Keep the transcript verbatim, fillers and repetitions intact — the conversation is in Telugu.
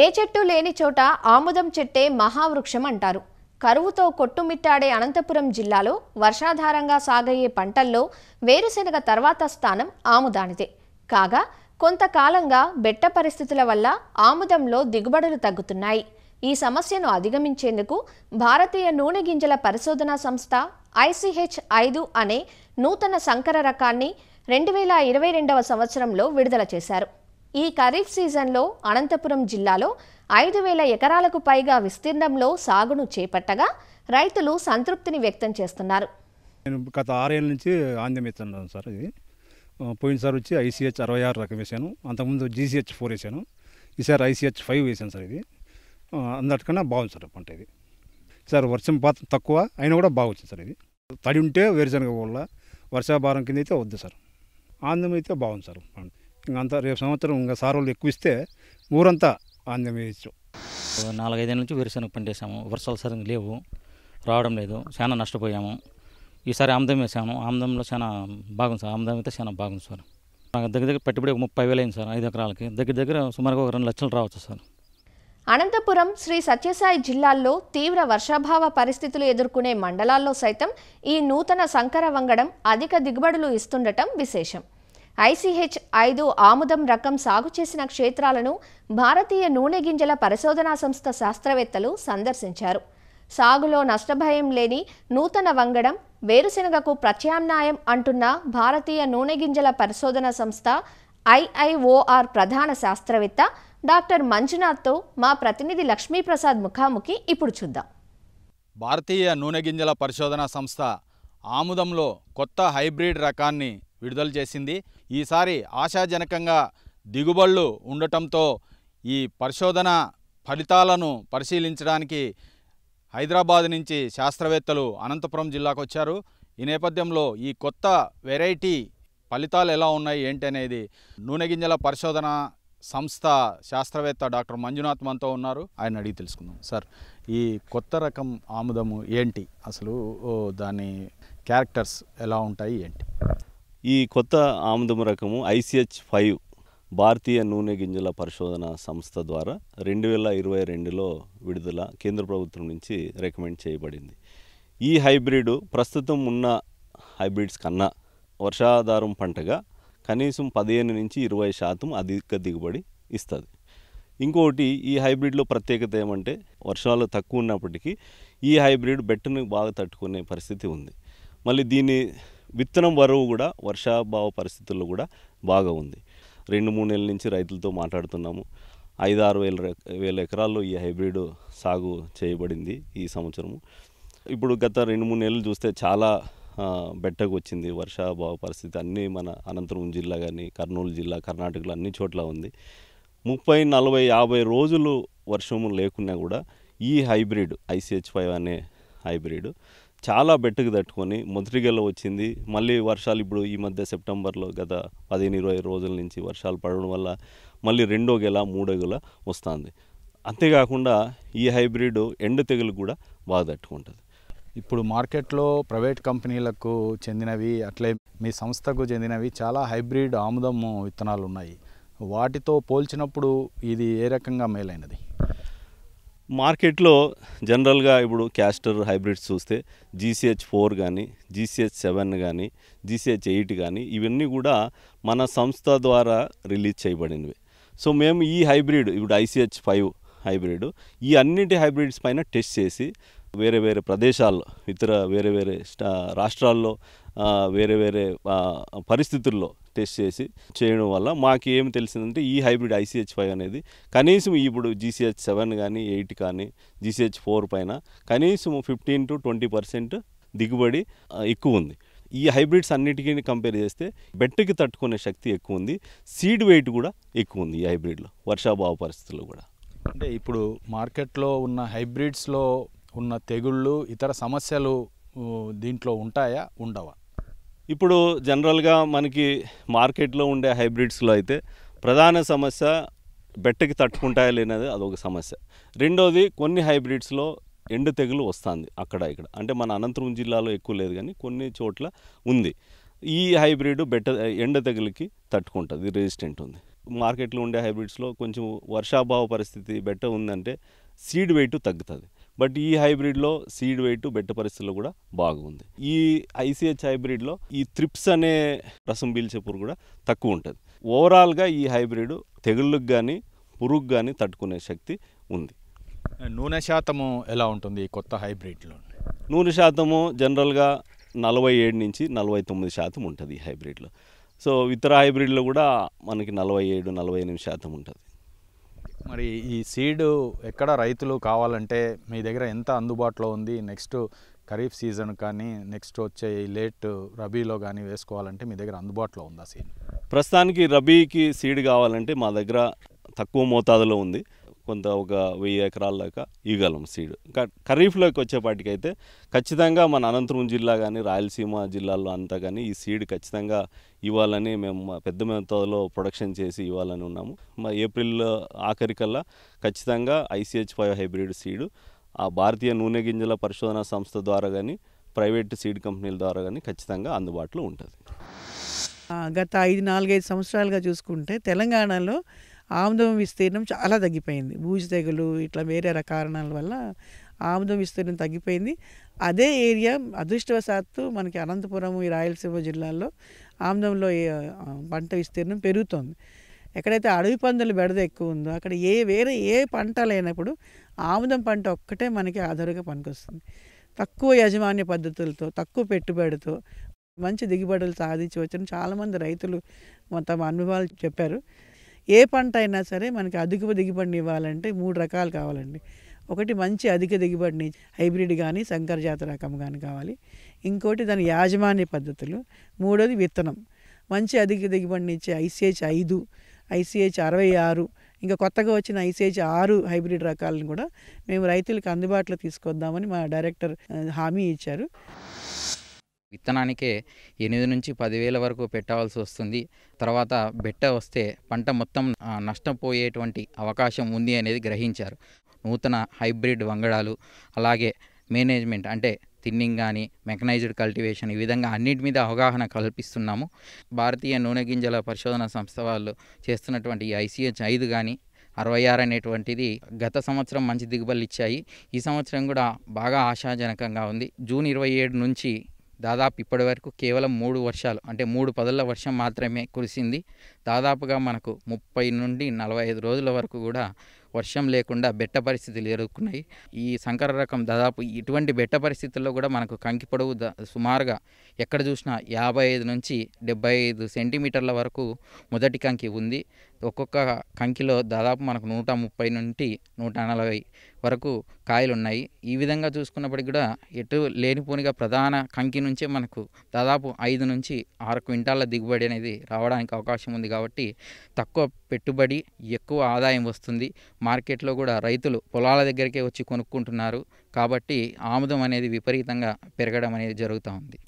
ఏ చెట్టు లేని చోట ఆముదం చెట్టే మహావృక్షం అంటారు. కరువుతో కొట్టుమిట్టాడే అనంతపురం జిల్లాలో వర్షాధారంగా సాగయ్యే పంటల్లో వేరుశెనగ తర్వాత స్థానం ఆముదానిదే. కాగా కొంతకాలంగా బెట్ట పరిస్థితుల వల్ల ఆముదంలో దిగుబడులు తగ్గుతున్నాయి. ఈ సమస్యను అధిగమించేందుకు భారతీయ నూనె గింజల పరిశోధనా సంస్థ ఐ సి హెచ్ ఐదు అనే నూతన సంకర రకాన్ని రెండు వేల ఇరవై రెండవ సంవత్సరంలో విడుదల చేశారు. ఈ ఖరీఫ్ సీజన్లో అనంతపురం జిల్లాలో ఐదు వేల ఎకరాలకు పైగా విస్తీర్ణంలో సాగును చేపట్టగా రైతులు సంతృప్తిని వ్యక్తం చేస్తున్నారు. నేను గత ఆరేళ్ళ నుంచి ఆంద్యం ఇస్తున్నాను సార్. ఇది పోయినసారి వచ్చి ఐసీహెచ్ అరవై ఆరు రకం వేసాను, అంతకుముందు జీసీహెచ్ ఫోర్ వేసాను, ఈసారి ఐసీహెచ్ ఫైవ్ వేసాను సార్. ఇది అందరికన్నా బాగుంది సార్ పంట. ఇది సార్ వర్షం పాతం తక్కువ అయినా కూడా బాగా వచ్చింది సార్. ఇది తడి ఉంటే వేరుశనగ వల్ల వర్షాభారం కింద అయితే వద్దు సార్, ఆంద్యం అయితే బాగుంది సార్ పంట. ఇంకా అంతా రేపు సంవత్సరం ఇంకా సారోళ్ళు ఎక్కువ ఇస్తే ఊరంతా ఆంద్యం వేయచ్చు. నాలుగైదేళ్ళ నుంచి వేరుశనగ పంటేసాము, వర్షాలు సరిగ్గా లేవు, రావడం లేదు, చాలా నష్టపోయాము. ఈసారి ఆముదం వేసాము, ఆముదంలో చాలా బాగుంది సార్. ఆముదం అయితే చాలా బాగుంది సార్. నాకు దగ్గర దగ్గర పెట్టుబడి ఒక ముప్పై వేలు అయింది సార్. ఐదు ఎకరాలకి దగ్గర దగ్గర సుమారుగా ఒక రెండు లక్షలు రావచ్చు సార్. అనంతపురం, శ్రీ సత్యసాయి జిల్లాల్లో తీవ్ర వర్షాభావ పరిస్థితులు ఎదుర్కొనే మండలాల్లో సైతం ఈ నూతన సంకర వంగడం అధిక దిగుబడులు ఇస్తుండటం విశేషం. ఐసీహెచ్ ఐదు ఆముదం రకం సాగు చేసిన క్షేత్రాలను భారతీయ నూనె గింజల పరిశోధనా సంస్థ శాస్త్రవేత్తలు సందర్శించారు. సాగులో నష్టభయం లేని నూతన వంగడం వేరుశెనగకు ప్రత్యామ్నాయం అంటున్న భారతీయ నూనె గింజల పరిశోధనా సంస్థ ఐ ఐ ఓ ఆర్ ప్రధాన శాస్త్రవేత్త డాక్టర్ మంజునాథ్తో మా ప్రతినిధి లక్ష్మీప్రసాద్ ముఖాముఖి ఇప్పుడు చూద్దాం. భారతీయ నూనె గింజల పరిశోధనా సంస్థ ఆముదంలో కొత్త హైబ్రిడ్ రకాన్ని విడుదల చేసింది. ఈసారి ఆశాజనకంగా దిగుబడులు ఉండటంతో ఈ పరిశోధన ఫలితాలను పరిశీలించడానికి హైదరాబాద్ నుంచి శాస్త్రవేత్తలు అనంతపురం జిల్లాకు వచ్చారు. ఈ నేపథ్యంలో ఈ కొత్త వెరైటీ ఫలితాలు ఎలా ఉన్నాయి ఏంటనేది నూనె గింజల పరిశోధన సంస్థ శాస్త్రవేత్త డాక్టర్ మంజునాథ్ మనతో ఉన్నారు. ఆయన అడిగి తెలుసుకుందాం. సార్, ఈ కొత్త రకం ఆముదము ఏంటి, అసలు దాని క్యారెక్టర్స్ ఎలా ఉంటాయి ఏంటి? ఈ కొత్త ఆముదం రకము ఐసీహెచ్ ఫైవ్ భారతీయ నూనె గింజల పరిశోధన సంస్థ ద్వారా రెండు వేల ఇరవై రెండులో విడుదల కేంద్ర ప్రభుత్వం నుంచి రికమెండ్ చేయబడింది. ఈ హైబ్రిడ్ ప్రస్తుతం ఉన్న హైబ్రిడ్స్ కన్నా వర్షాధారం పంటగా కనీసం పదిహేను నుంచి ఇరవై శాతం అధిక దిగుబడి ఇస్తుంది. ఇంకోటి, ఈ హైబ్రిడ్లో ప్రత్యేకత ఏమంటే వర్షాలు తక్కువ ఉన్నప్పటికీ ఈ హైబ్రిడ్ బెట్టను బాగా తట్టుకునే పరిస్థితి ఉంది. మళ్ళీ దీని విత్తనం బరువు కూడా వర్షాభావ పరిస్థితుల్లో కూడా బాగా ఉంది. రెండు మూడు నెలల నుంచి రైతులతో మాట్లాడుతున్నాము. ఐదు ఆరు వేల వేల ఎకరాల్లో ఈ హైబ్రిడ్ సాగు చేయబడింది ఈ సంవత్సరము. ఇప్పుడు గత రెండు మూడు నెలలు చూస్తే చాలా బెట్టకు వచ్చింది. వర్షాభావ పరిస్థితి అన్నీ మన అనంతపురం జిల్లా కానీ కర్నూలు జిల్లా కర్ణాటకలో అన్ని చోట్ల ఉంది. ముప్పై నలభై యాభై రోజులు వర్షము లేకున్నా కూడా ఈ హైబ్రిడ్ ఐసీహెచ్ ఫైవ్ అనే హైబ్రిడ్ చాలా బెట్టుకు తట్టుకొని మొదటిగల్లో వచ్చింది. మళ్ళీ వర్షాలు ఇప్పుడు ఈ మధ్య సెప్టెంబర్లో గత పదిహేను ఇరవై రోజుల నుంచి వర్షాలు పడడం వల్ల మళ్ళీ రెండో గెల మూడో గెల వస్తుంది. అంతేకాకుండా ఈ హైబ్రిడ్ ఎండ తెగులు కూడా బాగా తట్టుకుంటుంది. ఇప్పుడు మార్కెట్లో ప్రైవేట్ కంపెనీలకు చెందినవి అట్లే మీ సంస్థకు చెందినవి చాలా హైబ్రిడ్ ఆముదం విత్తనాలు ఉన్నాయి. వాటితో పోల్చినప్పుడు ఇది ఏ రకంగా మేలైనది? మార్కెట్లో జనరల్గా ఇప్పుడు క్యాస్టర్ హైబ్రిడ్స్ చూస్తే జీసీహెచ్ ఫోర్ కానీ జీసీహెచ్ సెవెన్ కానీ జీసీహెచ్ ఎయిట్ కానీ ఇవన్నీ కూడా మన సంస్థ ద్వారా రిలీజ్ చేయబడినవి. సో మేము ఈ హైబ్రిడ్ ఇప్పుడు ఐసీహెచ్ ఫైవ్ హైబ్రిడ్ ఈ అన్నిటి హైబ్రిడ్స్ పైన టెస్ట్ చేసి వేరే వేరే ప్రదేశాల్లో ఇతర వేరే వేరే రాష్ట్రాల్లో వేరే వేరే పరిస్థితుల్లో టెస్ట్ చేసి చేయడం వల్ల మాకు ఏమి తెలిసిందంటే ఈ హైబ్రిడ్ ఐసీహెచ్ ఫైవ్ అనేది కనీసం ఇప్పుడు జీసీహెచ్ సెవెన్ కానీ ఎయిట్ కానీ జీసీహెచ్ ఫోర్ పైన కనీసం ఫిఫ్టీన్ టు ట్వంటీ పర్సెంట్ దిగుబడి ఎక్కువ ఉంది. ఈ హైబ్రిడ్స్ అన్నిటికీ కంపేర్ చేస్తే బెట్టుకి తట్టుకునే శక్తి ఎక్కువ ఉంది, సీడ్ వెయిట్ కూడా ఎక్కువ ఉంది ఈ హైబ్రిడ్లో వర్షాభావ పరిస్థితుల్లో కూడా. అంటే ఇప్పుడు మార్కెట్లో ఉన్న హైబ్రిడ్స్లో ఉన్న తెగుళ్ళు ఇతర సమస్యలు దీంట్లో ఉంటాయా ఉండవా? ఇప్పుడు జనరల్గా మనకి మార్కెట్లో ఉండే హైబ్రిడ్స్లో అయితే ప్రధాన సమస్య బెట్టకి తట్టుకుంటాయా లేనది, అదొక సమస్య. రెండోది, కొన్ని హైబ్రిడ్స్లో ఎండు తెగులు వస్తుంది అక్కడ ఇక్కడ. అంటే మన అనంతపురం జిల్లాలో ఎక్కువ లేదు కానీ కొన్ని చోట్ల ఉంది. ఈ హైబ్రిడ్ బెట్ట ఎండ తెగులకి తట్టుకుంటుంది, రెసిస్టెంట్ ఉంది. మార్కెట్లో ఉండే హైబ్రిడ్స్లో కొంచెం వర్షాభావ పరిస్థితి బెట్ట ఉందంటే సీడ్ వెయిట్ తగ్గుతుంది. బట్ ఈ హైబ్రిడ్లో సీడ్ వెయిట్ బెట్ట పరిస్థితుల్లో కూడా బాగుంది. ఈ ఐసీహెచ్ హైబ్రిడ్లో ఈ త్రిప్స్ అనే రసం పీల్చే పురుగు కూడా తక్కువ ఉంటుంది. ఓవరాల్గా ఈ హైబ్రిడ్ తెగుళ్ళకు కానీ పురుగు కానీ తట్టుకునే శక్తి ఉంది. నూనె శాతము ఎలా ఉంటుంది ఈ కొత్త హైబ్రిడ్లో? నూనె శాతము జనరల్గా నలభై ఏడు నుంచి నలభై తొమ్మిది శాతం ఉంటుంది ఈ హైబ్రిడ్లో. సో ఇతర హైబ్రిడ్లో కూడా మనకి నలభై ఏడు నలభై ఎనిమిది శాతం ఉంటుంది. మరి ఈ సీడు ఎక్కడ రైతులు కావాలంటే మీ దగ్గర ఎంత అందుబాటులో ఉంది? నెక్స్ట్ ఖరీఫ్ సీజన్ కానీ నెక్స్ట్ వచ్చే లేట్ రబీలో కానీ వేసుకోవాలంటే మీ దగ్గర అందుబాటులో ఉందా సీడ్? ప్రస్తుతానికి రబీకి సీడ్ కావాలంటే మా దగ్గర తక్కువ మోతాదులో ఉంది, కొంత ఒక వెయ్యి ఎకరాల దాకా ఇవ్వగలం సీడ్. ఖరీఫ్లోకి వచ్చేపాటికైతే ఖచ్చితంగా మన అనంతపురం జిల్లా కానీ రాయలసీమ జిల్లాల్లో అంతా కానీ ఈ సీడ్ ఖచ్చితంగా ఇవ్వాలని మేము పెద్ద మొత్తంలో ప్రొడక్షన్ చేసి ఇవ్వాలని ఉన్నాము. మా ఏప్రిల్ ఆఖరికల్లా ఖచ్చితంగా ఐసీహెచ్ ఫైవ్ హైబ్రిడ్ సీడు ఆ భారతీయ నూనె గింజల పరిశోధనా సంస్థ ద్వారా కానీ ప్రైవేట్ సీడ్ కంపెనీల ద్వారా కానీ ఖచ్చితంగా అందుబాటులో ఉంటుంది. గత ఐదు నాలుగైదు సంవత్సరాలుగా చూసుకుంటే తెలంగాణలో ఆముదం విస్తీర్ణం చాలా తగ్గిపోయింది. భూజు తెగులు ఇట్లా వేరే కారణాల వల్ల ఆముదం విస్తీర్ణం తగ్గిపోయింది. అదే ఏరియా అదృష్టవశాత్తు మనకి అనంతపురం ఈ రాయలసీమ జిల్లాల్లో ఆముదంలో పంట విస్తీర్ణం పెరుగుతుంది. ఎక్కడైతే అడవి పందులు బెడద ఎక్కువ ఉందో అక్కడ ఏ వేరే ఏ పంట లేనప్పుడు ఆముదం పంట ఒక్కటే మనకి ఆధారంగా పనికొస్తుంది. తక్కువ యాజమాన్య పద్ధతులతో తక్కువ పెట్టుబడితో మంచి దిగుబడులు సాధించవచ్చని చాలామంది రైతులు తమ అనుభవాలు చెప్పారు. ఏ పంట అయినా సరే మనకి అధిక దిగుబడిని ఇవ్వాలంటే మూడు రకాలు కావాలండి. ఒకటి మంచి అధిక దిగుబడిని హైబ్రిడ్ కానీ సంకరజాత రకం కానీ కావాలి. ఇంకోటి దాని యాజమాన్య పద్ధతులు. మూడోది విత్తనం. మంచి అధిక దిగుబడిని ఇచ్చే ఐసీహెచ్ ఐదు, ఐసీహెచ్ అరవై ఆరు, ఇంకా కొత్తగా వచ్చిన ఐసీహెచ్ ఆరు హైబ్రిడ్ రకాలను కూడా మేము రైతులకు అందుబాటులో తీసుకొద్దామని మా డైరెక్టర్ హామీ ఇచ్చారు. విత్తనానికే ఎనిమిది నుంచి పదివేల వరకు పెట్టవలసి వస్తుంది. తర్వాత బెట్ట వస్తే పంట మొత్తం నష్టపోయేటువంటి అవకాశం ఉంది అనేది గ్రహించారు. నూతన హైబ్రిడ్ వంగడాలు అలాగే మేనేజ్మెంట్ అంటే థిన్నింగ్ కానీ మెకనైజ్డ్ కల్టివేషన్ ఈ విధంగా అన్నిటి మీద అవగాహన కల్పిస్తున్నాము. భారతీయ నూనె గింజల పరిశోధన సంస్థ వాళ్ళు చేస్తున్నటువంటి ఐసీహెచ్ ఐదు కానీ అరవై ఆరు అనేటువంటిది గత సంవత్సరం మంచి దిగుబడులు ఇచ్చాయి. ఈ సంవత్సరం కూడా బాగా ఆశాజనకంగా ఉంది. జూన్ ఇరవై ఏడు నుంచి దాదాపు ఇప్పటి వరకు కేవలం మూడు వర్షాలు అంటే మూడు పదుల వర్షం మాత్రమే కురిసింది. దాదాపుగా మనకు ముప్పై నుండి నలభై ఐదు రోజుల వరకు కూడా వర్షం లేకుండా బెట్ట పరిస్థితులు ఎదుర్కొన్నాయి. ఈ సంకర రకం దాదాపు ఇటువంటి బెట్ట పరిస్థితుల్లో కూడా మనకు కంకి పొడవు సుమారుగా ఎక్కడ చూసినా యాభై ఐదు నుంచి డెబ్బై ఐదు సెంటీమీటర్ల వరకు మొదటి కంకి ఉంది. ఒక్కొక్క కంకిలో దాదాపు మనకు నూట ముప్పై నుండి నూట నలభై వరకు కాయలు ఉన్నాయి. ఈ విధంగా చూసుకున్నప్పటికి కూడా ఎటు లేనిపోనిగా ప్రధాన కంకి నుంచే మనకు దాదాపు ఐదు నుంచి ఆరు క్వింటాల దిగుబడి అనేది రావడానికి అవకాశం ఉంది. కాబట్టి తక్కువ పెట్టుబడి ఎక్కువ ఆదాయం వస్తుంది. మార్కెట్లో కూడా రైతులు పొలాల దగ్గరికే వచ్చి కొనుక్కుంటున్నారు. కాబట్టి ఆముదం అనేది విపరీతంగా పెరగడం అనేది జరుగుతూ ఉంది.